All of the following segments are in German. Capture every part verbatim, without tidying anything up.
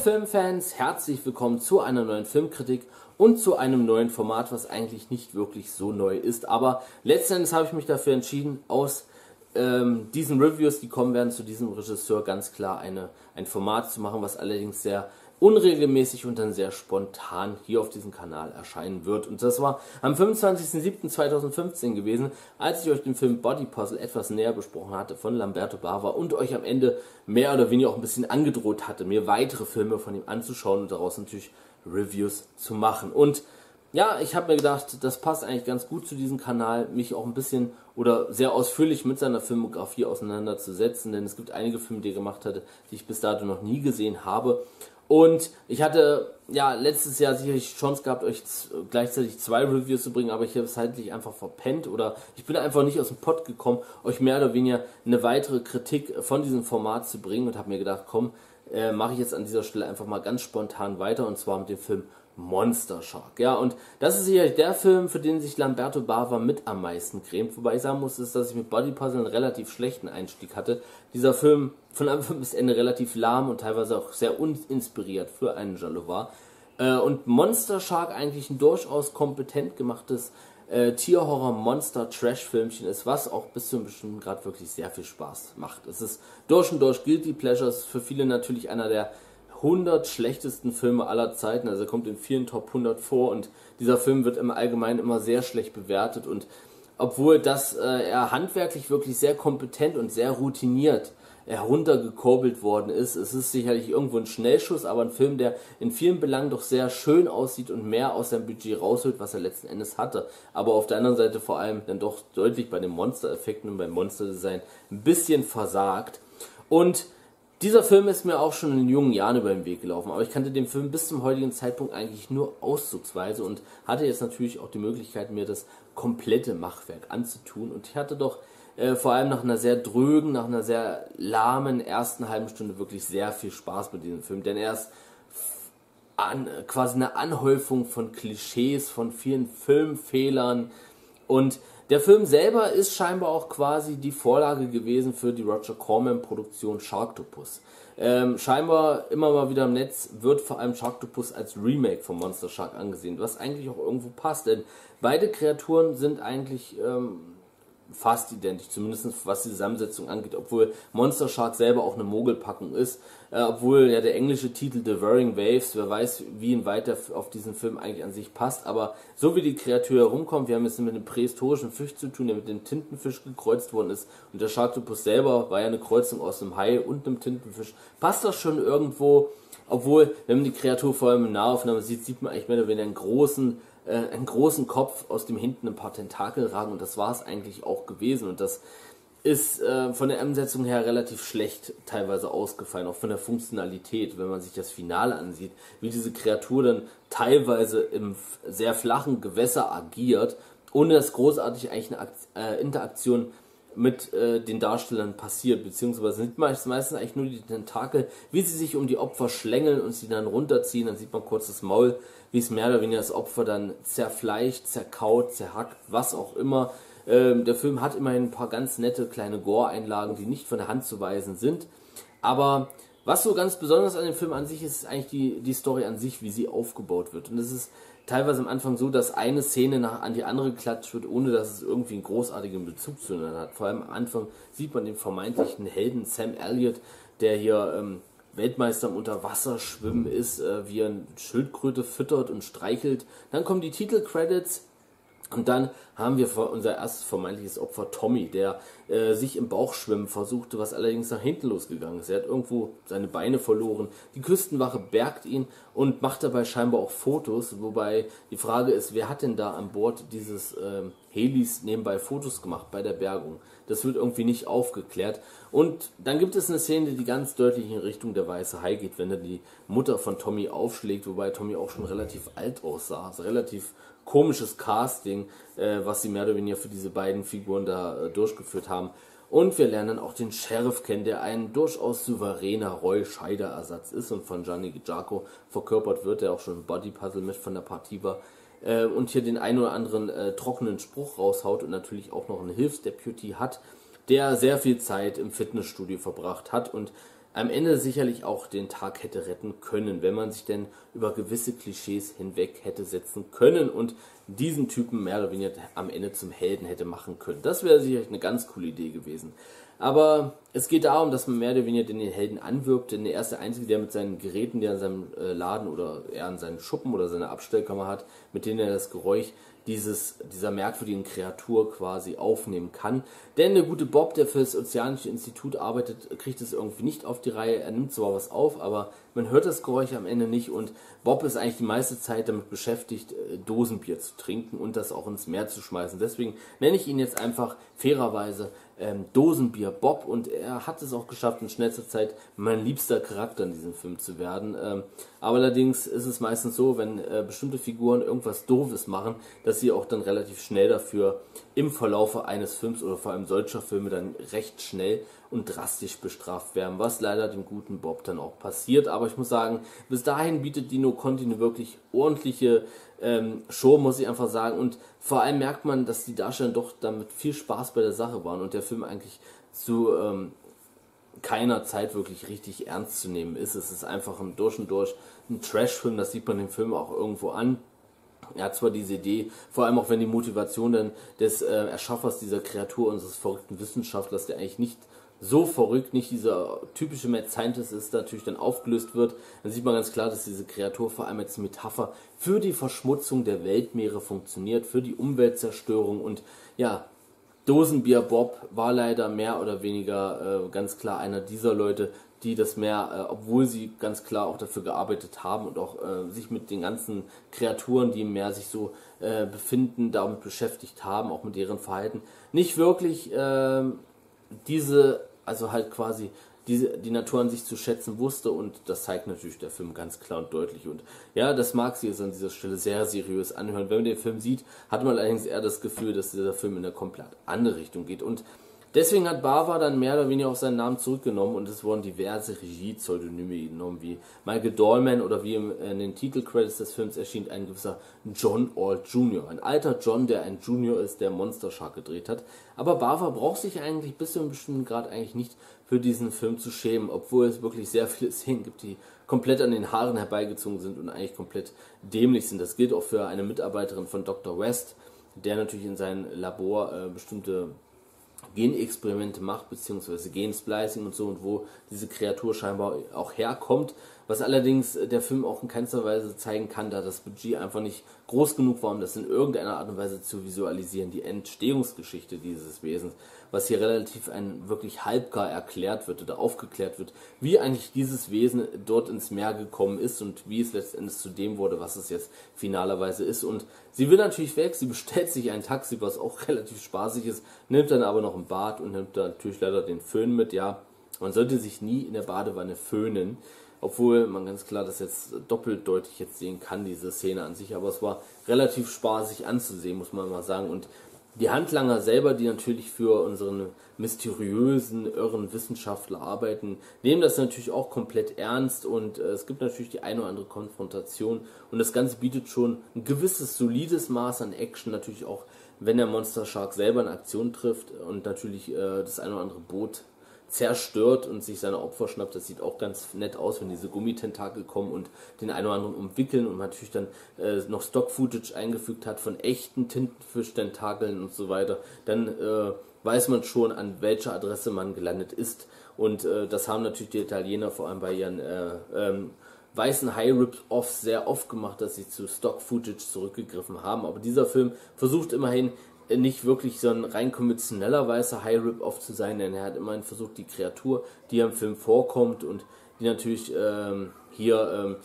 Filmfans, herzlich willkommen zu einer neuen Filmkritik und zu einem neuen Format, was eigentlich nicht wirklich so neu ist. Aber letzten Endes habe ich mich dafür entschieden, aus ähm, diesen Reviews, die kommen werden, zu diesem Regisseur ganz klar eine, ein Format zu machen, was allerdings sehr unregelmäßig und dann sehr spontan hier auf diesem Kanal erscheinen wird. Und das war am fünfundzwanzigsten siebten zweitausendfünfzehn gewesen, als ich euch den Film Body Puzzle etwas näher besprochen hatte von Lamberto Bava und euch am Ende mehr oder weniger auch ein bisschen angedroht hatte, mir weitere Filme von ihm anzuschauen und daraus natürlich Reviews zu machen. Und ja, ich habe mir gedacht, das passt eigentlich ganz gut zu diesem Kanal, mich auch ein bisschen oder sehr ausführlich mit seiner Filmografie auseinanderzusetzen, denn es gibt einige Filme, die er gemacht hatte, die ich bis dato noch nie gesehen habe. Und ich hatte ja letztes Jahr sicherlich die Chance gehabt, euch gleichzeitig zwei Reviews zu bringen, aber ich habe es halt nicht einfach verpennt oder ich bin einfach nicht aus dem Pott gekommen, euch mehr oder weniger eine weitere Kritik von diesem Format zu bringen und habe mir gedacht, komm, äh, mache ich jetzt an dieser Stelle einfach mal ganz spontan weiter und zwar mit dem Film Monster Shark. Ja, und das ist sicherlich der Film, für den sich Lamberto Bava mit am meisten grämt. Wobei ich sagen muss, ist, dass ich mit Body Puzzle einen relativ schlechten Einstieg hatte. Dieser Film von Anfang bis Ende relativ lahm und teilweise auch sehr uninspiriert für einen Giallo war. Äh, und Monster Shark eigentlich ein durchaus kompetent gemachtes äh, Tierhorror-Monster-Trash-Filmchen ist, was auch bis zu einem bestimmten Grad wirklich sehr viel Spaß macht. Es ist durch und durch Guilty Pleasures, für viele natürlich einer der hundert schlechtesten Filme aller Zeiten, also er kommt in vielen Top hundert vor und dieser Film wird im Allgemeinen immer sehr schlecht bewertet und obwohl das äh, er handwerklich wirklich sehr kompetent und sehr routiniert heruntergekurbelt worden ist, es ist sicherlich irgendwo ein Schnellschuss, aber ein Film, der in vielen Belangen doch sehr schön aussieht und mehr aus seinem Budget rausholt, was er letzten Endes hatte, aber auf der anderen Seite vor allem dann doch deutlich bei den Monstereffekten und beim Monsterdesign ein bisschen versagt. Und dieser Film ist mir auch schon in jungen Jahren über den Weg gelaufen, aber ich kannte den Film bis zum heutigen Zeitpunkt eigentlich nur auszugsweise und hatte jetzt natürlich auch die Möglichkeit, mir das komplette Machwerk anzutun. Und ich hatte doch äh, vor allem nach einer sehr drögen, nach einer sehr lahmen ersten halben Stunde wirklich sehr viel Spaß mit diesem Film, denn er ist an, quasi eine Anhäufung von Klischees, von vielen Filmfehlern und der Film selber ist scheinbar auch quasi die Vorlage gewesen für die Roger Corman-Produktion Sharktopus. Ähm, scheinbar immer mal wieder im Netz wird vor allem Sharktopus als Remake von Monster Shark angesehen, was eigentlich auch irgendwo passt, denn beide Kreaturen sind eigentlich ähm, fast identisch, zumindest was die Zusammensetzung angeht, obwohl Monster Shark selber auch eine Mogelpackung ist, äh, obwohl ja der englische Titel Devouring Waves, wer weiß, wie inweit er auf diesen Film eigentlich an sich passt, aber so wie die Kreatur herumkommt, wir haben jetzt mit einem prähistorischen Fisch zu tun, der mit dem Tintenfisch gekreuzt worden ist und der Sharktopus selber war ja eine Kreuzung aus einem Hai und einem Tintenfisch, passt das schon irgendwo, obwohl, wenn man die Kreatur vor allem in Nahaufnahme sieht, sieht man eigentlich mehr oder weniger einen großen einen großen Kopf, aus dem hinten ein paar Tentakel ragen und das war es eigentlich auch gewesen und das ist äh, von der Umsetzung her relativ schlecht teilweise ausgefallen, auch von der Funktionalität, wenn man sich das Finale ansieht, wie diese Kreatur dann teilweise im sehr flachen Gewässer agiert, ohne dass großartig eigentlich eine Akt äh, Interaktion mit äh, den Darstellern passiert, beziehungsweise sieht man meistens eigentlich nur die Tentakel, wie sie sich um die Opfer schlängeln und sie dann runterziehen, dann sieht man kurz das Maul, wie es mehr oder weniger das Opfer dann zerfleischt, zerkaut, zerhackt, was auch immer. Ähm, der Film hat immerhin ein paar ganz nette kleine Gore-Einlagen, die nicht von der Hand zu weisen sind, aber was so ganz besonders an dem Film an sich ist, ist eigentlich die, die Story an sich, wie sie aufgebaut wird. Und es ist teilweise am Anfang so, dass eine Szene nach, an die andere geklatscht wird, ohne dass es irgendwie einen großartigen Bezug zueinander hat. Vor allem am Anfang sieht man den vermeintlichen Helden Sam Elliott, der hier ähm, Weltmeister im Unterwasserschwimmen ist, äh, wie er eine Schildkröte füttert und streichelt. Dann kommen die Titelcredits. Und dann haben wir unser erstes vermeintliches Opfer Tommy, der äh, sich im Bauch schwimmen versuchte, was allerdings nach hinten losgegangen ist. Er hat irgendwo seine Beine verloren, die Küstenwache bergt ihn und macht dabei scheinbar auch Fotos, wobei die Frage ist, wer hat denn da an Bord dieses ähm, Helis nebenbei Fotos gemacht bei der Bergung? Das wird irgendwie nicht aufgeklärt. Und dann gibt es eine Szene, die ganz deutlich in Richtung der weiße Hai geht, wenn er die Mutter von Tommy aufschlägt, wobei Tommy auch schon relativ alt aussah, also relativ komisches Casting, äh, was sie mehr oder weniger für diese beiden Figuren da äh, durchgeführt haben. Und wir lernen dann auch den Sheriff kennen, der ein durchaus souveräner Roy-Scheider-Ersatz ist und von Gianni Garko verkörpert wird, der auch schon Body Puzzle mit von der Partie war äh, und hier den einen oder anderen äh, trockenen Spruch raushaut und natürlich auch noch einen Hilfsdeputy hat, der sehr viel Zeit im Fitnessstudio verbracht hat und am Ende sicherlich auch den Tag hätte retten können, wenn man sich denn über gewisse Klischees hinweg hätte setzen können und diesen Typen mehr oder weniger am Ende zum Helden hätte machen können. Das wäre sicherlich eine ganz coole Idee gewesen. Aber es geht darum, dass man mehr oder weniger den Helden anwirbt, denn der erste Einzige, der mit seinen Geräten, die er in seinem Laden oder er in seinem Schuppen oder seiner Abstellkammer hat, mit denen er das Geräusch dieses, dieser merkwürdigen Kreatur quasi aufnehmen kann. Denn der gute Bob, der für das Ozeanische Institut arbeitet, kriegt es irgendwie nicht auf die Reihe. Er nimmt zwar was auf, aber man hört das Geräusch am Ende nicht und Bob ist eigentlich die meiste Zeit damit beschäftigt, Dosenbier zu trinken und das auch ins Meer zu schmeißen. Deswegen nenne ich ihn jetzt einfach fairerweise Ähm, Dosenbier Bob, und er hat es auch geschafft, in schnellster Zeit mein liebster Charakter in diesem Film zu werden. Ähm, aber allerdings ist es meistens so, wenn äh, bestimmte Figuren irgendwas Doofes machen, dass sie auch dann relativ schnell dafür im Verlaufe eines Films oder vor allem solcher Filme dann recht schnell und drastisch bestraft werden, was leider dem guten Bob dann auch passiert. Aber ich muss sagen, bis dahin bietet Dino Conti eine wirklich ordentliche Ähm, Show, muss ich einfach sagen, und vor allem merkt man, dass die Darsteller doch damit viel Spaß bei der Sache waren und der Film eigentlich zu ähm, keiner Zeit wirklich richtig ernst zu nehmen ist. Es ist einfach ein durch und durch ein Trash-Film, das sieht man dem Film auch irgendwo an. Er hat zwar diese Idee, vor allem auch wenn die Motivation dann des äh, Erschaffers dieser Kreatur, unseres verrückten Wissenschaftlers, der eigentlich nicht so verrückt, nicht dieser typische Mad Scientist ist, natürlich dann aufgelöst wird, dann sieht man ganz klar, dass diese Kreatur vor allem als Metapher für die Verschmutzung der Weltmeere funktioniert, für die Umweltzerstörung, und ja, Dosenbier Bob war leider mehr oder weniger äh, ganz klar einer dieser Leute, die das Meer, äh, obwohl sie ganz klar auch dafür gearbeitet haben und auch äh, sich mit den ganzen Kreaturen, die im Meer sich so äh, befinden, damit beschäftigt haben, auch mit deren Verhalten, nicht wirklich äh, diese also halt quasi diese, die Natur an sich zu schätzen wusste, und das zeigt natürlich der Film ganz klar und deutlich, und ja, das mag sich jetzt an dieser Stelle sehr seriös anhören. Wenn man den Film sieht, hat man allerdings eher das Gefühl, dass dieser Film in eine komplett andere Richtung geht, und deswegen hat Bava dann mehr oder weniger auch seinen Namen zurückgenommen und es wurden diverse Regie-Pseudonyme genommen, wie Michael Dollman oder wie in den Titelcredits des Films erschien ein gewisser John Alt Junior Ein alter John, der ein Junior ist, der Monster Shark gedreht hat. Aber Bava braucht sich eigentlich bis zu einem bestimmten Grad eigentlich nicht für diesen Film zu schämen, obwohl es wirklich sehr viele Szenen gibt, die komplett an den Haaren herbeigezogen sind und eigentlich komplett dämlich sind. Das gilt auch für eine Mitarbeiterin von Doktor West, der natürlich in seinem Labor äh, bestimmte Genexperimente macht, beziehungsweise Gensplicing und so, und wo diese Kreatur scheinbar auch herkommt, was allerdings der Film auch in keinster Weise zeigen kann, da das Budget einfach nicht groß genug war, um das in irgendeiner Art und Weise zu visualisieren, die Entstehungsgeschichte dieses Wesens, was hier relativ ein wirklich halbgar erklärt wird oder aufgeklärt wird, wie eigentlich dieses Wesen dort ins Meer gekommen ist und wie es letztendlich zu dem wurde, was es jetzt finalerweise ist. Und sie will natürlich weg, sie bestellt sich ein Taxi, was auch relativ spaßig ist, nimmt dann aber noch ein Bad und nimmt dann natürlich leider den Föhn mit. Ja, man sollte sich nie in der Badewanne föhnen, obwohl man ganz klar das jetzt doppelt deutlich jetzt sehen kann, diese Szene an sich, aber es war relativ spaßig anzusehen, muss man mal sagen. Und die Handlanger selber, die natürlich für unseren mysteriösen, irren Wissenschaftler arbeiten, nehmen das natürlich auch komplett ernst, und äh, es gibt natürlich die eine oder andere Konfrontation, und das Ganze bietet schon ein gewisses, solides Maß an Action, natürlich auch, wenn der Monster Shark selber in Aktion trifft und natürlich äh, das eine oder andere Boot zerstört und sich seine Opfer schnappt. Das sieht auch ganz nett aus, wenn diese Gummitentakel kommen und den einen oder anderen umwickeln, und man natürlich dann äh, noch Stock-Footage eingefügt hat von echten Tintenfisch-Tentakeln und so weiter. Dann äh, weiß man schon, an welcher Adresse man gelandet ist, und äh, das haben natürlich die Italiener vor allem bei ihren äh, ähm, weißen High-Rip-Offs sehr oft gemacht, dass sie zu Stock-Footage zurückgegriffen haben. Aber dieser Film versucht immerhin nicht wirklich so ein rein konventioneller weißer High-Rip-Off zu sein, denn er hat immerhin versucht, die Kreatur, die im Film vorkommt und die natürlich ähm, hier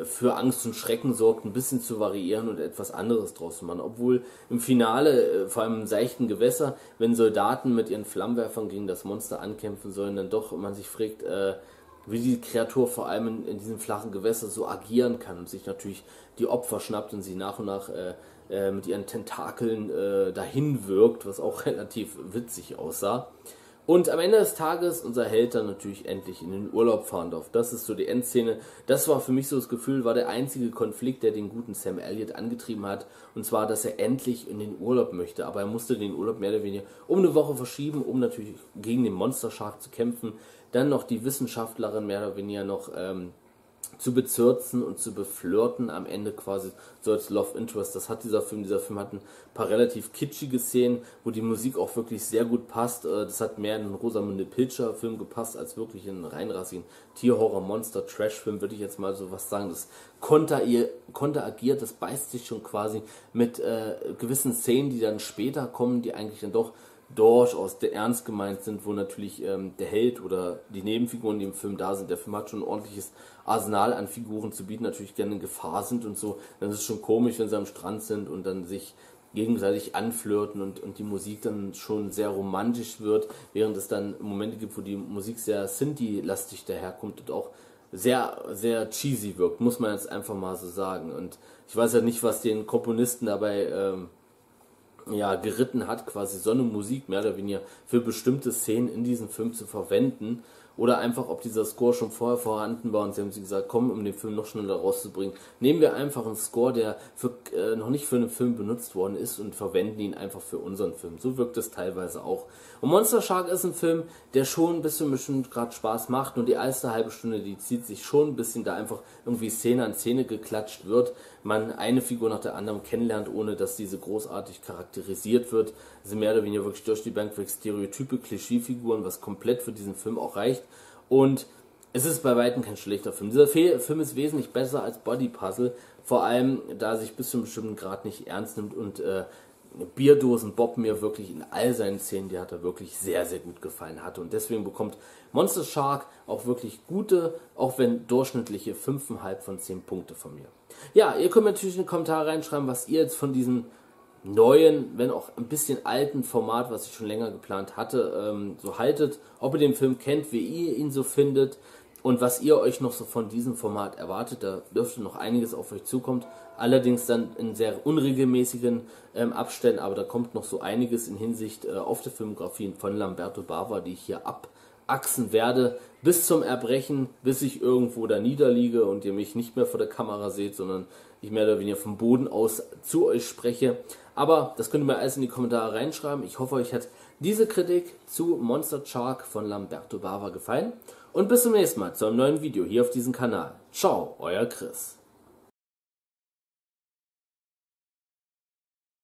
ähm, für Angst und Schrecken sorgt, ein bisschen zu variieren und etwas anderes draus zu machen. Obwohl im Finale, äh, vor allem im seichten Gewässer, wenn Soldaten mit ihren Flammenwerfern gegen das Monster ankämpfen sollen, dann doch man sich fragt, äh, wie die Kreatur vor allem in, in diesem flachen Gewässer so agieren kann und sich natürlich die Opfer schnappt und sie nach und nach äh, äh, mit ihren Tentakeln äh, dahin wirkt, was auch relativ witzig aussah. Und am Ende des Tages unser Held dann natürlich endlich in den Urlaub fahren darf. Das ist so die Endszene. Das war für mich so das Gefühl, war der einzige Konflikt, der den guten Sam Elliott angetrieben hat. Und zwar, dass er endlich in den Urlaub möchte. Aber er musste den Urlaub mehr oder weniger um eine Woche verschieben, um natürlich gegen den Monster Shark zu kämpfen. Dann noch die Wissenschaftlerin mehr oder weniger noch ähm, zu bezirzen und zu beflirten. Am Ende quasi so als Love Interest. Das hat dieser Film. Dieser Film hat ein paar relativ kitschige Szenen, wo die Musik auch wirklich sehr gut passt. Das hat mehr in einen Rosamunde Pilcher Film gepasst, als wirklich in einen reinrassigen Tierhorror-Monster-Trash-Film, würde ich jetzt mal so was sagen. Das konteragiert, das beißt sich schon quasi mit äh, gewissen Szenen, die dann später kommen, die eigentlich dann doch durchaus der ernst gemeint sind, wo natürlich ähm, der Held oder die Nebenfiguren, die im Film da sind, der Film hat schon ein ordentliches Arsenal an Figuren zu bieten, natürlich gerne in Gefahr sind und so, dann ist es schon komisch, wenn sie am Strand sind und dann sich gegenseitig anflirten und, und die Musik dann schon sehr romantisch wird, während es dann Momente gibt, wo die Musik sehr Sinti-lastig daherkommt und auch sehr, sehr cheesy wirkt, muss man jetzt einfach mal so sagen. Und ich weiß ja nicht, was den Komponisten dabei ähm, ja, geritten hat, quasi so eine Musik mehr oder weniger für bestimmte Szenen in diesem Film zu verwenden, oder einfach, ob dieser Score schon vorher vorhanden war und sie haben sie gesagt, komm, um den Film noch schneller rauszubringen, nehmen wir einfach einen Score, der für, äh, noch nicht für einen Film benutzt worden ist und verwenden ihn einfach für unseren Film. So wirkt es teilweise auch. Und Monster Shark ist ein Film, der schon ein bisschen bestimmt gerade Spaß macht, und die erste halbe Stunde, die zieht sich schon ein bisschen, da einfach irgendwie Szene an Szene geklatscht wird, man eine Figur nach der anderen kennenlernt, ohne dass diese großartig charakterisiert wird. Das sind mehr oder weniger wirklich durch die Bank weg Stereotype, Klischeefiguren, was komplett für diesen Film auch reicht. Und es ist bei weitem kein schlechter Film. Dieser Film ist wesentlich besser als Body Puzzle, vor allem da er sich bis zu einem bestimmten Grad nicht ernst nimmt, und äh, Bierdosen Bob mir wirklich in all seinen Szenen, die hat er wirklich sehr, sehr gut gefallen hatte. Und deswegen bekommt Monster Shark auch wirklich gute, auch wenn durchschnittliche fünf Komma fünf von zehn Punkte von mir. Ja, ihr könnt mir natürlich in die Kommentare reinschreiben, was ihr jetzt von diesem neuen, wenn auch ein bisschen alten Format, was ich schon länger geplant hatte, ähm, so haltet, ob ihr den Film kennt, wie ihr ihn so findet und was ihr euch noch so von diesem Format erwartet. Da dürfte noch einiges auf euch zukommt, allerdings dann in sehr unregelmäßigen ähm, Abständen, aber da kommt noch so einiges in Hinsicht äh, auf die Filmografien von Lamberto Bava, die ich hier ab Achsen werde, bis zum Erbrechen, bis ich irgendwo da niederliege und ihr mich nicht mehr vor der Kamera seht, sondern ich mehr oder weniger vom Boden aus zu euch spreche. Aber das könnt ihr mir alles in die Kommentare reinschreiben. Ich hoffe, euch hat diese Kritik zu Monster Shark von Lamberto Bava gefallen. Und bis zum nächsten Mal zu einem neuen Video hier auf diesem Kanal. Ciao, euer Chris.